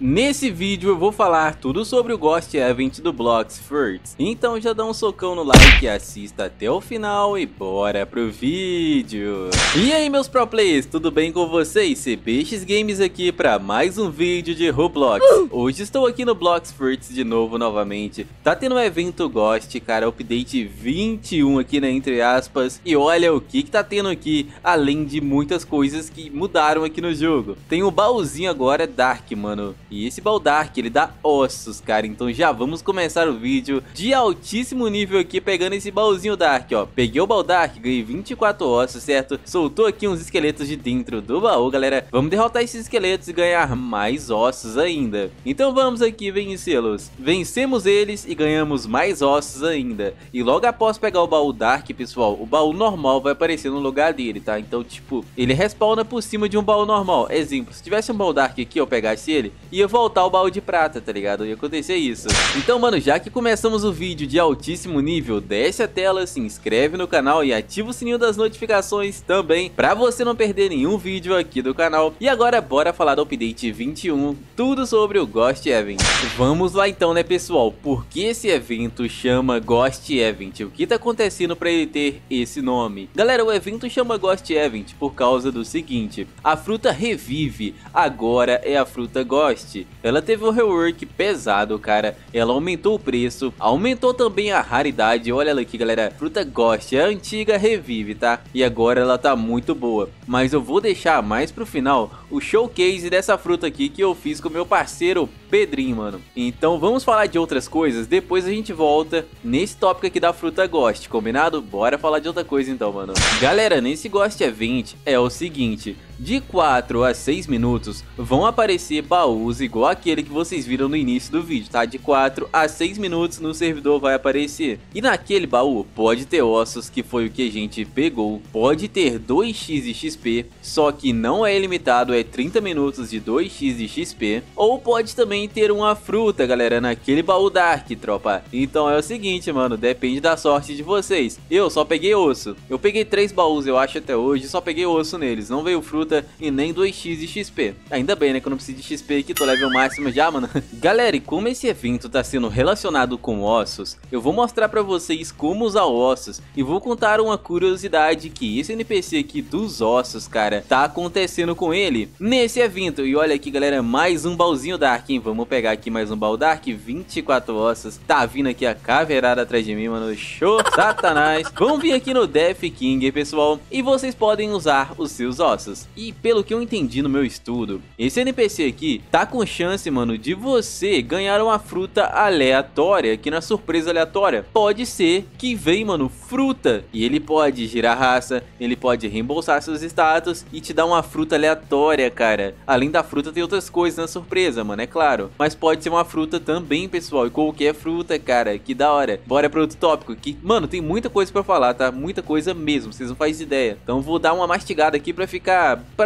Nesse vídeo eu vou falar tudo sobre o Ghost Event do Blox Fruits, então já dá um socão no like, assista até o final e bora pro vídeo! E aí meus pro players, tudo bem com vocês? Cbx Games aqui pra mais um vídeo de Roblox. Hoje estou aqui no Blox Fruits de novamente, tá tendo um evento Ghost, cara, Update 21 aqui, né, entre aspas, e olha o que tá tendo aqui, além de muitas coisas que mudaram aqui no jogo. Tem o baúzinho agora Dark, mano. E esse Baldark, ele dá ossos, cara. Então já vamos começar o vídeo de altíssimo nível aqui, pegando esse baúzinho Dark, ó. Peguei o Baldark, ganhei 24 ossos, certo? Soltou aqui uns esqueletos de dentro do baú, galera. Vamos derrotar esses esqueletos e ganhar mais ossos ainda. Então vamos aqui vencê-los. Vencemos eles e ganhamos mais ossos ainda. E logo após pegar o baú Dark, pessoal, o baú normal vai aparecer no lugar dele, tá? Então, tipo, ele respawna por cima de um baú normal. Exemplo, se tivesse um Baldark aqui, eu pegasse ele, ia voltar ao baú de prata, tá ligado? Ia acontecer isso. Então, mano, já que começamos o vídeo de altíssimo nível, desce a tela, se inscreve no canal e ativa o sininho das notificações também, pra você não perder nenhum vídeo aqui do canal. E agora, bora falar do Update 21, tudo sobre o Ghost Event. Vamos lá então, né, pessoal? Por que esse evento chama Ghost Event? O que tá acontecendo pra ele ter esse nome? Galera, o evento chama Ghost Event por causa do seguinte: a fruta revive, agora é a fruta Ghost. Ela teve um rework pesado, cara. Ela aumentou o preço, aumentou também a raridade. Olha ela aqui, galera. Fruta Ghost, a antiga revive, tá? E agora ela tá muito boa. Mas eu vou deixar mais pro final o showcase dessa fruta aqui que eu fiz com meu parceiro Pedrinho, mano. Então vamos falar de outras coisas, depois a gente volta nesse tópico aqui da fruta Ghost, combinado? Bora falar de outra coisa então, mano. Galera, nesse Ghost Event é o seguinte: de 4 a 6 minutos vão aparecer baús igual aquele que vocês viram no início do vídeo, tá? De 4 a 6 minutos no servidor vai aparecer. E naquele baú pode ter ossos, que foi o que a gente pegou. Pode ter 2x de XP, só que não é ilimitado, é 30 minutos de 2x de XP. Ou pode também ter uma fruta, galera, naquele baú Dark, tropa. Então é o seguinte, mano, depende da sorte de vocês. Eu só peguei osso. Eu peguei 3 baús, eu acho, até hoje. Só peguei osso neles, não veio fruta e nem 2x de XP. Ainda bem, né, que eu não preciso de XP aqui, tô level máximo já, mano. Galera, e como esse evento tá sendo relacionado com ossos, eu vou mostrar pra vocês como usar ossos e vou contar uma curiosidade que esse NPC aqui dos ossos, cara, tá acontecendo com ele nesse evento. E olha aqui, galera, mais um baúzinho Dark, hein. Vamos pegar aqui mais um baú Dark, 24 ossos. Tá vindo aqui a caveirada atrás de mim, mano. Show, satanás. Vamos vir aqui no Death King, pessoal, e vocês podem usar os seus ossos. E pelo que eu entendi no meu estudo, esse NPC aqui tá com chance, mano, de você ganhar uma fruta aleatória, aqui na surpresa aleatória. Pode ser que vem, mano, fruta, e ele pode girar raça, ele pode reembolsar seus status e te dar uma fruta aleatória, cara. Além da fruta tem outras coisas na surpresa, mano, é claro. Mas pode ser uma fruta também, pessoal, e qualquer fruta, cara, que da hora. Bora para outro tópico, que, mano, tem muita coisa pra falar, tá? Muita coisa mesmo, vocês não fazem ideia. Então vou dar uma mastigada aqui pra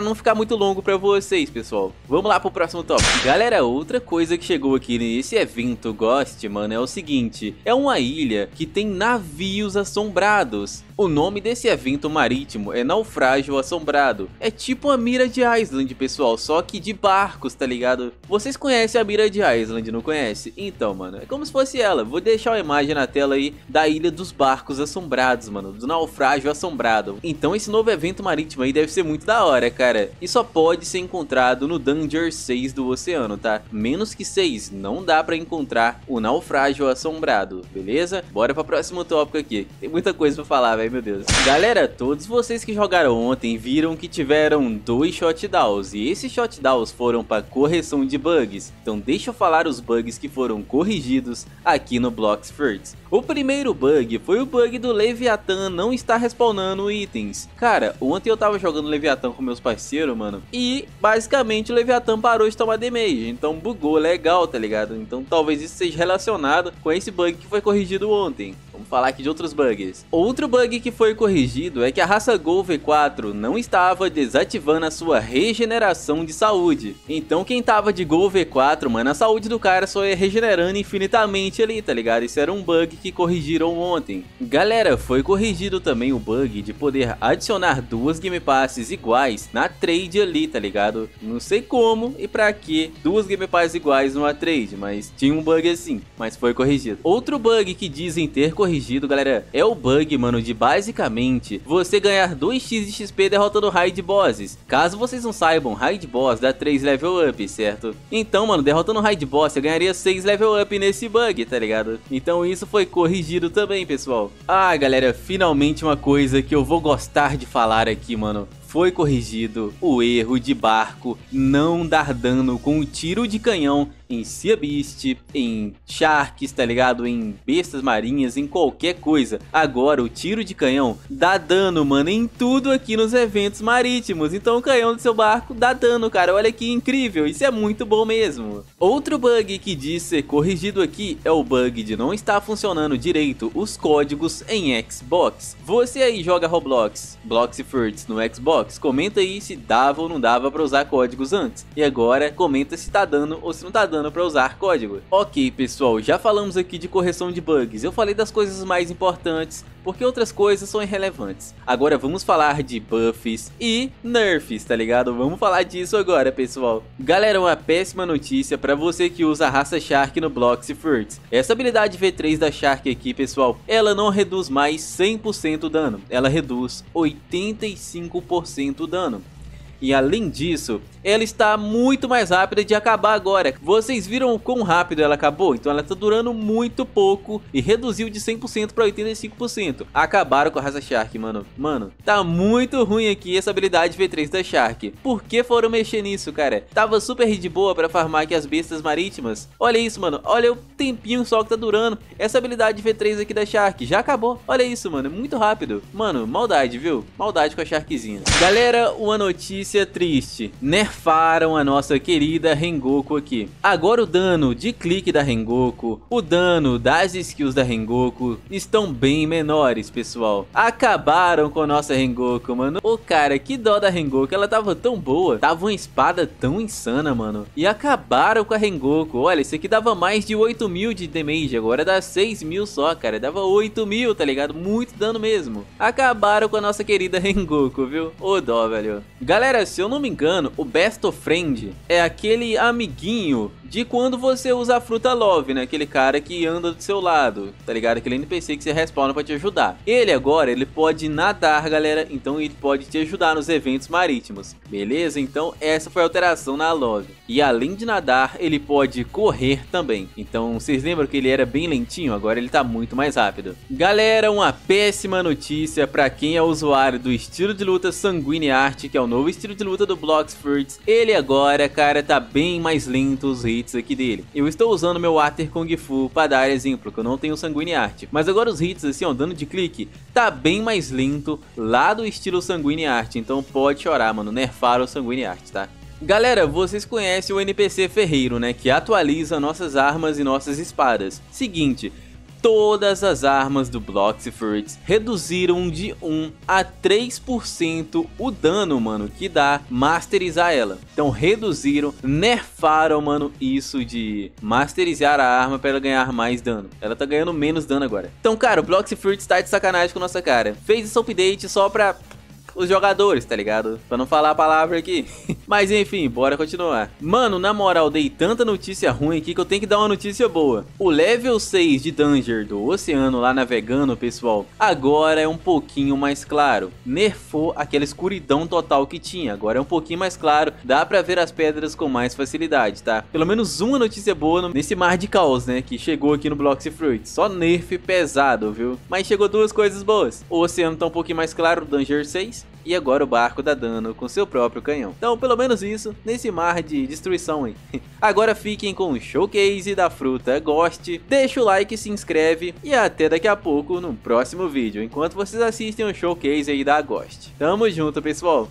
não ficar muito longo pra vocês, pessoal. Vamos lá pro próximo tópico. Galera, outra coisa que chegou aqui nesse evento Ghost, mano, é o seguinte: é uma ilha que tem navios assombrados. O nome desse evento marítimo é Naufrágio Assombrado. É tipo a Mirage Island, pessoal, só que de barcos, tá ligado? Vocês conhecem a Mirage Island, não conhece? Então, mano, é como se fosse ela. Vou deixar uma imagem na tela aí da ilha dos barcos assombrados, mano, do Naufrágio Assombrado. Então esse novo evento marítimo aí deve ser muito da hora, cara, e só pode ser encontrado no Dungeon 6 do oceano, tá? Menos que 6, não dá pra encontrar o Naufrágio Assombrado, beleza? Bora pra próximo tópico aqui, tem muita coisa pra falar, velho, meu Deus. Galera, todos vocês que jogaram ontem viram que tiveram 2 shutdowns, e esses shutdowns foram pra correção de bugs. Então deixa eu falar os bugs que foram corrigidos aqui no Blox Fruits. O primeiro bug foi o bug do Leviathan não estar respawnando itens. Cara, ontem eu tava jogando Leviathan com meus parceiro, mano, e basicamente o Leviathan parou de tomar damage, então bugou legal, tá ligado? Então talvez isso seja relacionado com esse bug que foi corrigido ontem. Vamos falar aqui de outros bugs. Outro bug que foi corrigido é que a raça Gol V4 não estava desativando a sua regeneração de saúde. Então quem tava de Gol V4, mano, a saúde do cara só ia regenerando infinitamente ali, tá ligado? Isso era um bug que corrigiram ontem. Galera, foi corrigido também o bug de poder adicionar duas Game Passes iguais na trade ali, tá ligado? Não sei como e pra que duas Game Passes iguais numa trade, mas tinha um bug assim, mas foi corrigido. Outro bug que dizem ter corrigido, galera, é o bug, mano, de basicamente você ganhar 2x de XP derrotando Raid Bosses. Caso vocês não saibam, Raid Boss dá 3 level up, certo? Então, mano, derrotando Raid Boss, você ganharia 6 level up nesse bug, tá ligado? Então isso foi corrigido também, pessoal. Ah, galera, finalmente uma coisa que eu vou gostar de falar aqui, mano. Foi corrigido o erro de barco não dar dano com o tiro de canhão em Sea Beast, em Sharks, tá ligado? Em bestas marinhas, em qualquer coisa. Agora o tiro de canhão dá dano, mano, em tudo aqui nos eventos marítimos. Então o canhão do seu barco dá dano, cara. Olha que incrível, isso é muito bom mesmo. Outro bug que diz ser corrigido aqui é o bug de não estar funcionando direito os códigos em Xbox. Você aí joga Roblox, Blox Fruits no Xbox? Comenta aí se dava ou não dava pra usar códigos antes. E agora comenta se tá dando ou se não tá dando pra usar código. Ok, pessoal, já falamos aqui de correção de bugs. Eu falei das coisas mais importantes, porque outras coisas são irrelevantes. Agora vamos falar de buffs e nerfs, tá ligado? Vamos falar disso agora, pessoal. Galera, uma péssima notícia pra você que usa a raça Shark no Blox Fruits. Essa habilidade V3 da Shark aqui, pessoal, ela não reduz mais 100% o dano. Ela reduz 85% o dano. E além disso, ela está muito mais rápida de acabar agora. Vocês viram o quão rápido ela acabou? Então ela está durando muito pouco e reduziu de 100% para 85%. Acabaram com a raça Shark, mano. Mano, tá muito ruim aqui essa habilidade V3 da Shark. Por que foram mexer nisso, cara? Tava super de boa para farmar aqui as bestas marítimas. Olha isso, mano. Olha o tempinho só que tá durando. Essa habilidade V3 aqui da Shark já acabou. Olha isso, mano. Muito rápido. Mano, maldade, viu? Maldade com a Sharkzinha. Galera, uma notícia triste, nerfaram a nossa querida Rengoku aqui. Agora o dano de clique da Rengoku, o dano das skills da Rengoku estão bem menores, pessoal. Acabaram com a nossa Rengoku, mano. Ô, cara, que dó da Rengoku, ela tava tão boa, tava uma espada tão insana, mano. E acabaram com a Rengoku. Olha, isso aqui dava mais de 8.000 de damage, agora dá 6.000 só, cara. Dava 8.000, tá ligado? Muito dano mesmo. Acabaram com a nossa querida Rengoku, viu? Ô, dó, velho. Galera, se eu não me engano, o Best of Friend é aquele amiguinho de quando você usa a fruta Love, né? Aquele cara que anda do seu lado, tá ligado? Aquele NPC que você respawna pra te ajudar. Ele agora, ele pode nadar, galera. Então ele pode te ajudar nos eventos marítimos. Beleza? Então essa foi a alteração na Love. E além de nadar, ele pode correr também. Então vocês lembram que ele era bem lentinho? Agora ele tá muito mais rápido. Galera, uma péssima notícia pra quem é usuário do estilo de luta Sanguine Art, que é o novo estilo de luta do Blox Fruits. Ele agora, cara, tá bem mais lento os hits aqui dele. Eu estou usando meu Water Kung Fu para dar exemplo, que eu não tenho Sanguine Art. Mas agora os hits, assim, ó, dano de clique, tá bem mais lento lá do estilo Sanguine Art. Então pode chorar, mano, nerfaram o Sanguine Art, tá? Galera, vocês conhecem o NPC Ferreiro, né? Que atualiza nossas armas e nossas espadas. Seguinte, todas as armas do Blox Fruits reduziram de 1 a 3% o dano, mano, que dá masterizar ela. Então reduziram, nerfaram, mano, isso de masterizar a arma para ela ganhar mais dano. Ela tá ganhando menos dano agora. Então, cara, o Blox Fruits tá de sacanagem com nossa cara. Fez esse update só pra os jogadores, tá ligado? Pra não falar a palavra aqui. Mas enfim, bora continuar. Mano, na moral, dei tanta notícia ruim aqui que eu tenho que dar uma notícia boa. O level 6 de Dungeon do oceano lá navegando, pessoal, agora é um pouquinho mais claro. Nerfou aquela escuridão total que tinha. Agora é um pouquinho mais claro. Dá pra ver as pedras com mais facilidade, tá? Pelo menos uma notícia boa nesse mar de caos, né? Que chegou aqui no Blox Fruits. Só nerf pesado, viu? Mas chegou duas coisas boas. O oceano tá um pouquinho mais claro, o Dungeon 6. E agora o barco dá dano com seu próprio canhão. Então, pelo menos isso, nesse mar de destruição aí. Agora fiquem com o showcase da fruta. Goste, deixa o like, se inscreve. E até daqui a pouco no próximo vídeo. Enquanto vocês assistem o showcase aí da Ghost. Tamo junto, pessoal.